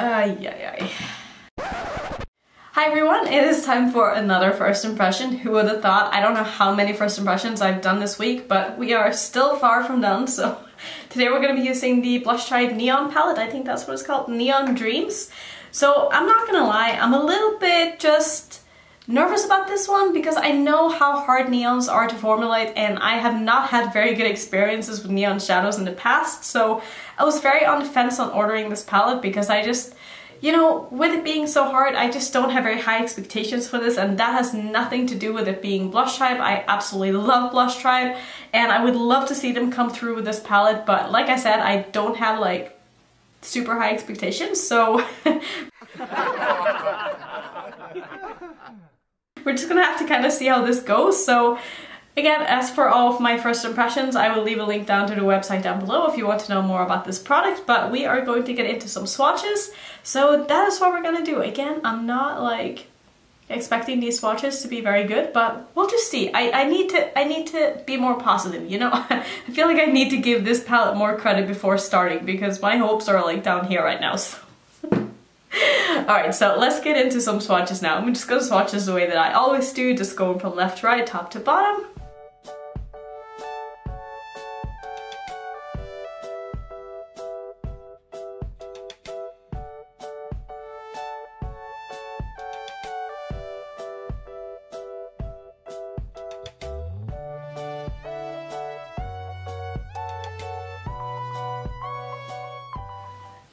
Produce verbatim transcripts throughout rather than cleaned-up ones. Ay, ay, ay. Hi everyone, it is time for another first impression. Who would have thought? I don't know how many first impressions I've done this week, but we are still far from done, so today we're going to be using the Blush Tribe Neon palette. I think that's what it's called, Neon Dreams. So I'm not going to lie, I'm a little bit just nervous about this one because I know how hard neons are to formulate and I have not had very good experiences with neon shadows in the past, so I was very on the fence on ordering this palette because I just, you know, with it being so hard, I just don't have very high expectations for this, and that has nothing to do with it being Blush Tribe. I absolutely love Blush Tribe and I would love to see them come through with this palette, but like I said, I don't have like super high expectations, so we're just gonna have to kind of see how this goes. So again, as for all of my first impressions, I will leave a link down to the website down below if you want to know more about this product, but we are going to get into some swatches. So that is what we're gonna do. Again, I'm not like expecting these swatches to be very good, but we'll just see. I, I need to I need to be more positive, you know? I feel like I need to give this palette more credit before starting because my hopes are like down here right now, so. Alright, so let's get into some swatches now. I'm just going to swatch this the way that I always do, just going from left to right, top to bottom.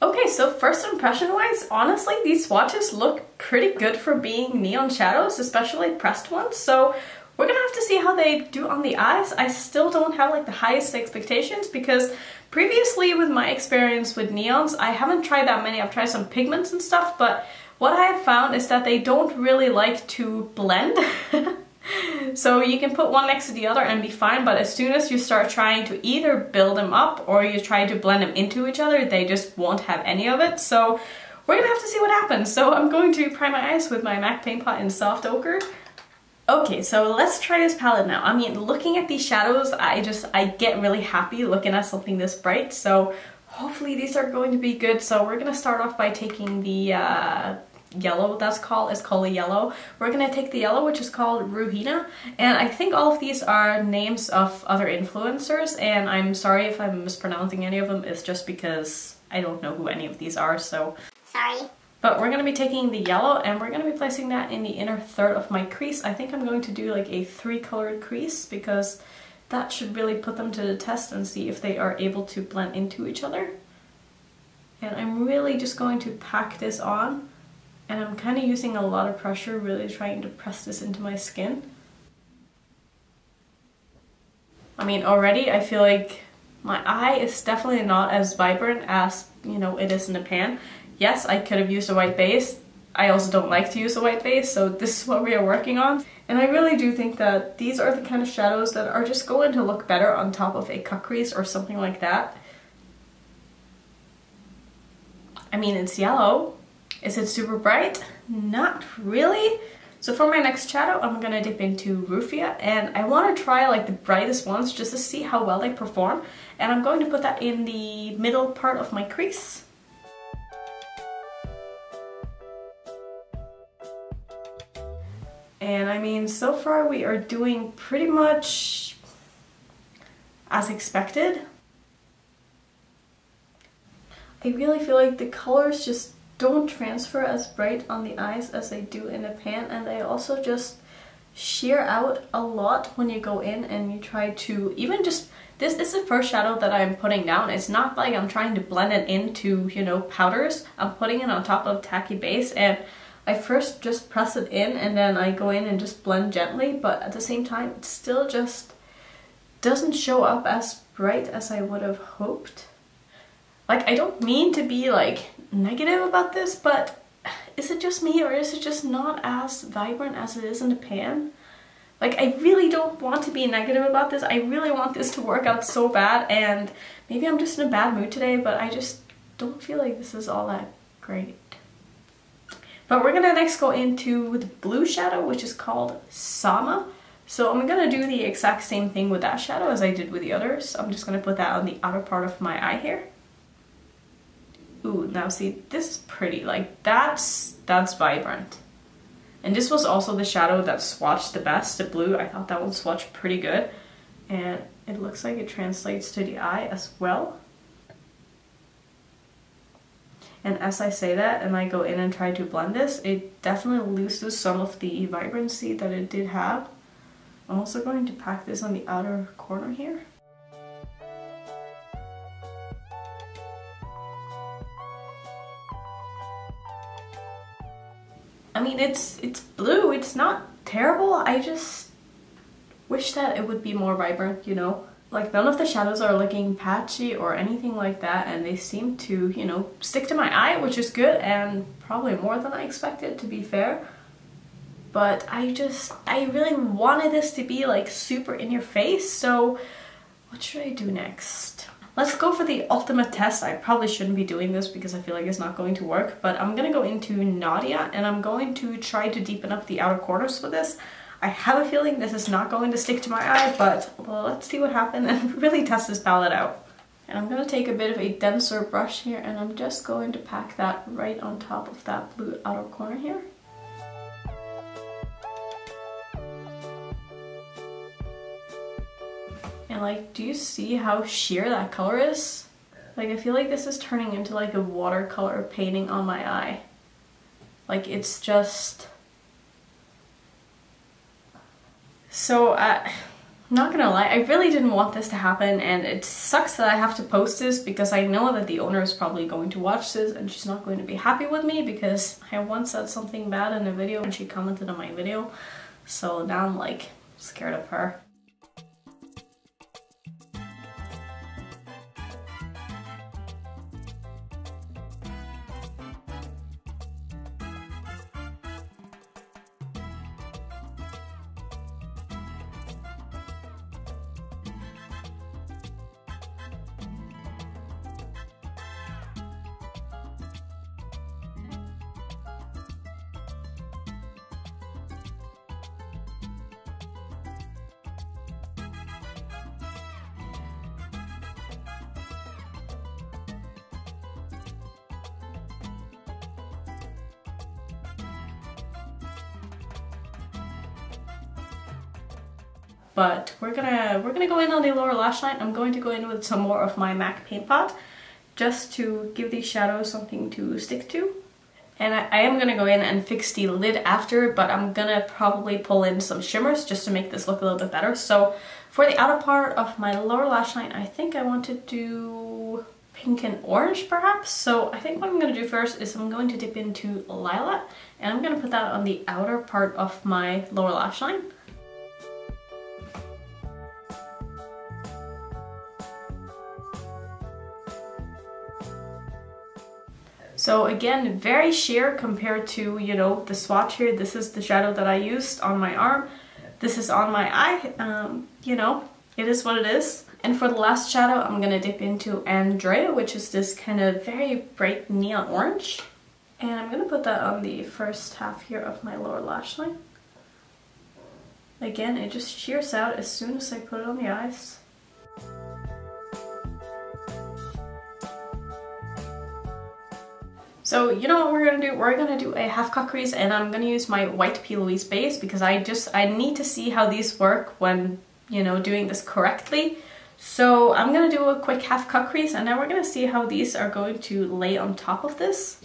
Okay, so first impression wise, honestly, these swatches look pretty good for being neon shadows, especially pressed ones. So we're gonna have to see how they do on the eyes. I still don't have like the highest expectations because previously with my experience with neons, I haven't tried that many. I've tried some pigments and stuff, but what I have found is that they don't really like to blend. So you can put one next to the other and be fine, but as soon as you start trying to either build them up or you try to blend them into each other, they just won't have any of it. So we're gonna have to see what happens. So I'm going to prime my eyes with my MAC Paint Pot in Soft Ochre. Okay, so let's try this palette now. I mean, looking at these shadows, I just, I get really happy looking at something this bright. So hopefully these are going to be good. So we're gonna start off by taking the uh, yellow, that's called, it's called a yellow. We're gonna take the yellow, which is called Rohina, and I think all of these are names of other influencers, and I'm sorry if I'm mispronouncing any of them, it's just because I don't know who any of these are, so sorry. But we're gonna be taking the yellow and we're gonna be placing that in the inner third of my crease. I think I'm going to do like a three colored crease because that should really put them to the test and see if they are able to blend into each other. And I'm really just going to pack this on. And I'm kind of using a lot of pressure, really trying to press this into my skin. I mean, already I feel like my eye is definitely not as vibrant as, you know, it is in the pan. Yes, I could have used a white base. I also don't like to use a white base, so this is what we are working on. And I really do think that these are the kind of shadows that are just going to look better on top of a cut crease or something like that. I mean, it's yellow. Is it super bright? Not really. So for my next shadow, I'm gonna dip into Rufia, and I want to try like the brightest ones just to see how well they perform. And I'm going to put that in the middle part of my crease. And I mean, so far we are doing pretty much as expected. I really feel like the colors just don't transfer as bright on the eyes as they do in the pan, and they also just sheer out a lot when you go in and you try to even just, this is the first shadow that I'm putting down. It's not like I'm trying to blend it into, you know, powders. I'm putting it on top of tacky base, and I first just press it in and then I go in and just blend gently, but at the same time it still just doesn't show up as bright as I would have hoped. Like, I don't mean to be like negative about this, but is it just me or is it just not as vibrant as it is in the pan? Like, I really don't want to be negative about this. I really want this to work out so bad, and maybe I'm just in a bad mood today, but I just don't feel like this is all that great. But we're gonna next go into the blue shadow, which is called Sama. So I'm gonna do the exact same thing with that shadow as I did with the others. I'm just gonna put that on the outer part of my eye here. Ooh, now see, this is pretty. Like, that's, that's vibrant. And this was also the shadow that swatched the best, the blue. I thought that would swatch pretty good. And it looks like it translates to the eye as well. And as I say that, and I go in and try to blend this, it definitely loses some of the vibrancy that it did have. I'm also going to pack this on the outer corner here. I mean, it's it's blue, it's not terrible, I just wish that it would be more vibrant, you know? Like, none of the shadows are looking patchy or anything like that, and they seem to, you know, stick to my eye, which is good, and probably more than I expected, to be fair. But I just, I really wanted this to be, like, super in your face, so what should I do next? Let's go for the ultimate test. I probably shouldn't be doing this because I feel like it's not going to work, but I'm gonna go into Nadia and I'm going to try to deepen up the outer corners with this. I have a feeling this is not going to stick to my eye, but let's see what happens and really test this palette out. And I'm gonna take a bit of a denser brush here and I'm just going to pack that right on top of that blue outer corner here. And like, do you see how sheer that color is? Like, I feel like this is turning into like a watercolor painting on my eye. Like, it's just... So, uh, I'm not gonna lie, I really didn't want this to happen, and it sucks that I have to post this because I know that the owner is probably going to watch this and she's not going to be happy with me because I once said something bad in a video and she commented on my video. So now I'm like scared of her. But we're gonna we're gonna go in on the lower lash line. I'm going to go in with some more of my MAC Paint Pot just to give these shadows something to stick to. And I, I am gonna go in and fix the lid after, but I'm gonna probably pull in some shimmers just to make this look a little bit better. So for the outer part of my lower lash line, I think I want to do pink and orange perhaps. So I think what I'm gonna do first is I'm going to dip into Lila and I'm gonna put that on the outer part of my lower lash line. So again, very sheer compared to, you know, the swatch here. This is the shadow that I used on my arm. This is on my eye. Um, you know, it is what it is. And for the last shadow, I'm going to dip into Andrea, which is this kind of very bright neon orange. And I'm going to put that on the first half here of my lower lash line. Again, it just shears out as soon as I put it on the eyes. So you know what we're gonna do? We're gonna do a half cut crease and I'm gonna use my white P. Louise base because I just, I need to see how these work when, you know, doing this correctly. So I'm gonna do a quick half cut crease and now we're gonna see how these are going to lay on top of this.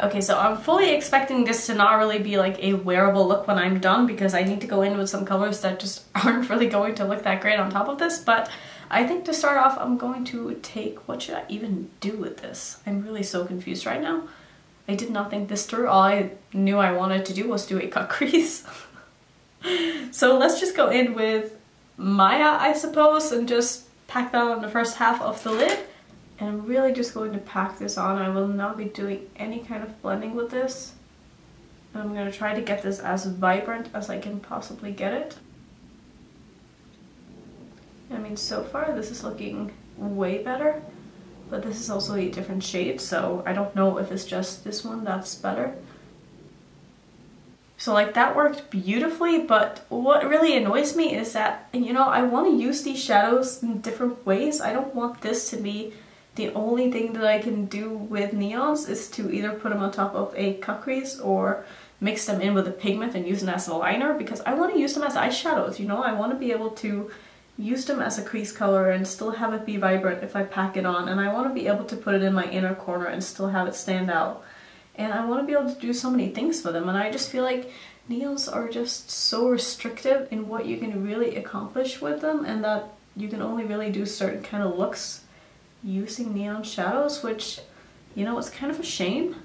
Okay, so I'm fully expecting this to not really be like a wearable look when I'm done because I need to go in with some colors that just aren't really going to look that great on top of this, but I think to start off, I'm going to take, what should I even do with this? I'm really so confused right now. I did not think this through. All I knew I wanted to do was do a cut crease. So let's just go in with Maya, I suppose, and just pack that on the first half of the lid. And I'm really just going to pack this on. I will not be doing any kind of blending with this. And I'm going to try to get this as vibrant as I can possibly get it. I mean, so far this is looking way better, but this is also a different shade, so I don't know if it's just this one that's better. So like, that worked beautifully, but what really annoys me is that, you know, I want to use these shadows in different ways. I don't want this to be The only thing that I can do with neons is to either put them on top of a cut crease or mix them in with a pigment and use them as a liner, because I want to use them as eyeshadows, you know? I want to be able to use them as a crease color and still have it be vibrant if I pack it on, and I want to be able to put it in my inner corner and still have it stand out. And I want to be able to do so many things with them, and I just feel like neons are just so restrictive in what you can really accomplish with them, and that you can only really do certain kind of looks using neon shadows, which, you know, it's kind of a shame.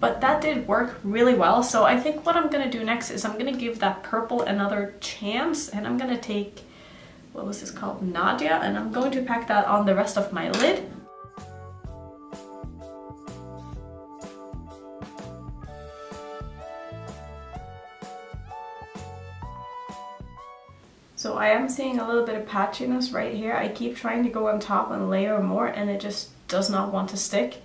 But that did work really well, so I think what I'm going to do next is I'm going to give that purple another chance, and I'm going to take, what was this called, Nadia, and I'm going to pack that on the rest of my lid. So I am seeing a little bit of patchiness right here. I keep trying to go on top and layer more and it just does not want to stick.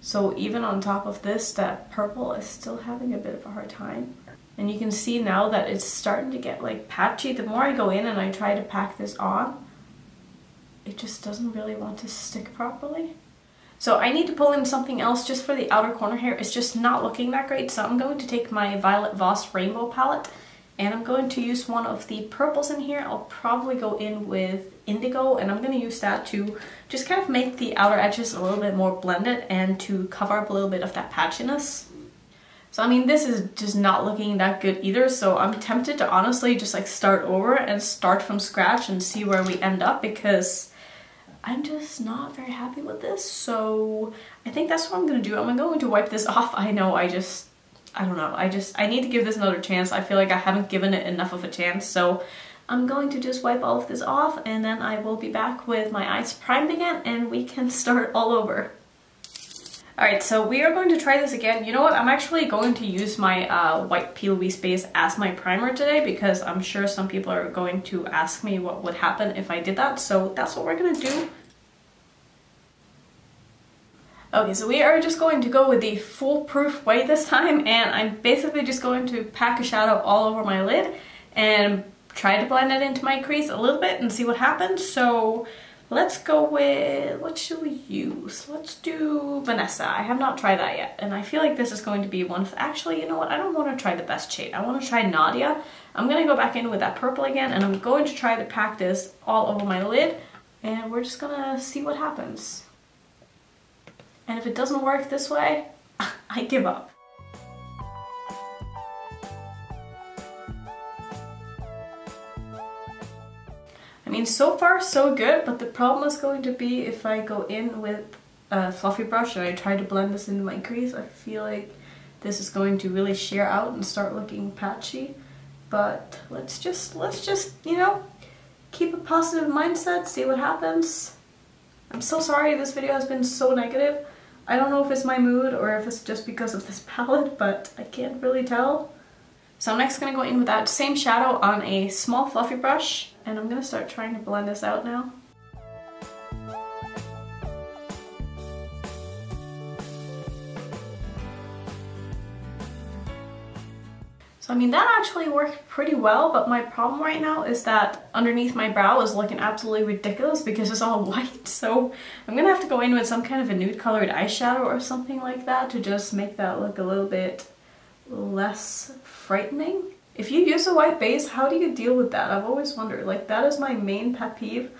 So even on top of this, that purple is still having a bit of a hard time. And you can see now that it's starting to get like patchy. The more I go in and I try to pack this on, it just doesn't really want to stick properly. So I need to pull in something else just for the outer corner here. It's just not looking that great. So I'm going to take my Violet Voss Rainbow palette. And I'm going to use one of the purples in here. I'll probably go in with indigo, and I'm going to use that to just kind of make the outer edges a little bit more blended and to cover up a little bit of that patchiness. So I mean, this is just not looking that good either, so I'm tempted to honestly just like start over and start from scratch and see where we end up, because I'm just not very happy with this. So I think that's what I'm going to do. I'm going to wipe this off. I know, I just... I don't know, I just, I need to give this another chance. I feel like I haven't given it enough of a chance, so I'm going to just wipe all of this off, and then I will be back with my eyes primed again and we can start all over. Alright, so we are going to try this again. You know what, I'm actually going to use my uh, white P. Louise base as my primer today, because I'm sure some people are going to ask me what would happen if I did that, so that's what we're going to do. Okay, so we are just going to go with the foolproof way this time, and I'm basically just going to pack a shadow all over my lid and try to blend it into my crease a little bit and see what happens. So let's go with, what should we use? Let's do Vanessa. I have not tried that yet, and I feel like this is going to be one of, actually, you know what, I don't want to try the best shade. I want to try Nadia. I'm going to go back in with that purple again, and I'm going to try to pack this all over my lid, and we're just going to see what happens. And if it doesn't work this way, I give up. I mean, so far so good, but the problem is going to be if I go in with a fluffy brush and I try to blend this into my crease, I feel like this is going to really sheer out and start looking patchy. But let's just, let's just, you know, keep a positive mindset, see what happens. I'm so sorry this video has been so negative. I don't know if it's my mood or if it's just because of this palette, but I can't really tell. So I'm next going to go in with that same shadow on a small fluffy brush, and I'm going to start trying to blend this out now. So I mean, that actually worked pretty well, but my problem right now is that underneath my brow is looking absolutely ridiculous because it's all white, so I'm gonna have to go in with some kind of a nude colored eyeshadow or something like that to just make that look a little bit less frightening. If you use a white base, how do you deal with that? I've always wondered, like, that is my main pet peeve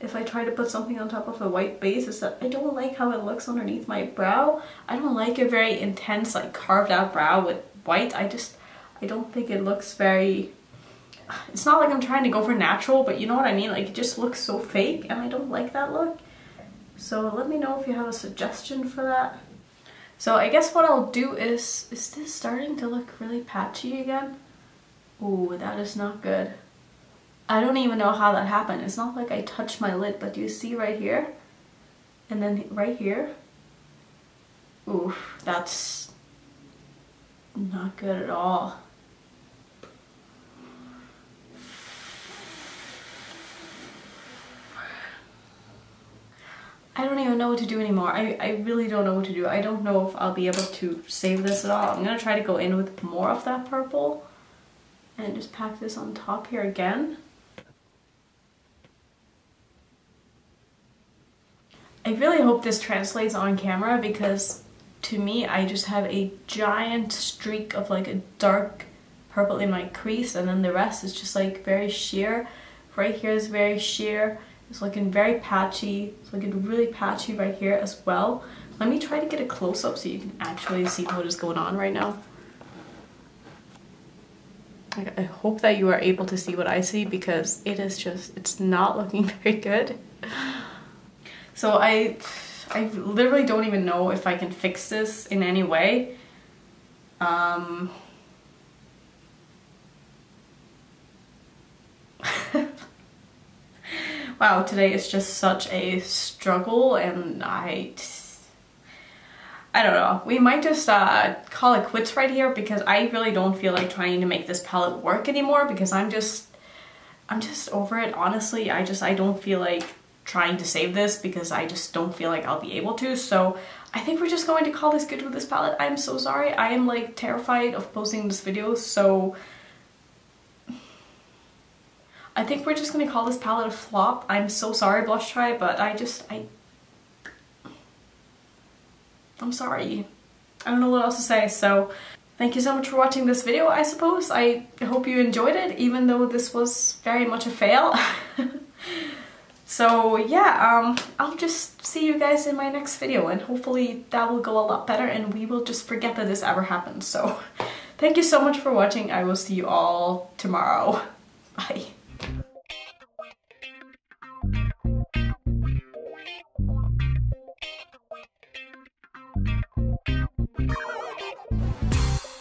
if I try to put something on top of a white base, is that I don't like how it looks underneath my brow. I don't like a very intense, like, carved out brow with white. I just... I don't think it looks very... It's not like I'm trying to go for natural, but you know what I mean? Like, it just looks so fake, and I don't like that look. So let me know if you have a suggestion for that. So I guess what I'll do is... Is this starting to look really patchy again? Ooh, that is not good. I don't even know how that happened. It's not like I touched my lid, but do you see right here? And then right here? Ooh, that's... not good at all. I don't even know what to do anymore. I, I really don't know what to do. I don't know if I'll be able to save this at all. I'm gonna try to go in with more of that purple and just pack this on top here again. I really hope this translates on camera, because to me I just have a giant streak of like a dark purple in my crease, and then the rest is just like very sheer. Right here is very sheer. It's looking very patchy. It's looking really patchy right here as well. Let me try to get a close-up so you can actually see what is going on right now. I hope that you are able to see what I see, because it is just, it's not looking very good. So I, I literally don't even know if I can fix this in any way. Um, wow, today is just such a struggle, and I... I don't know. We might just uh, call it quits right here, because I really don't feel like trying to make this palette work anymore, because I'm just, I'm just over it. Honestly, I just, I don't feel like trying to save this, because I just don't feel like I'll be able to. So I think we're just going to call this good with this palette. I'm so sorry. I am like terrified of posting this video. So I think we're just going to call this palette a flop. I'm so sorry, Blush Tribe, but I just, I... I'm sorry. I don't know what else to say, so thank you so much for watching this video, I suppose. I hope you enjoyed it, even though this was very much a fail. So yeah, um, I'll just see you guys in my next video, and hopefully that will go a lot better and we will just forget that this ever happened. So thank you so much for watching. I will see you all tomorrow. Bye.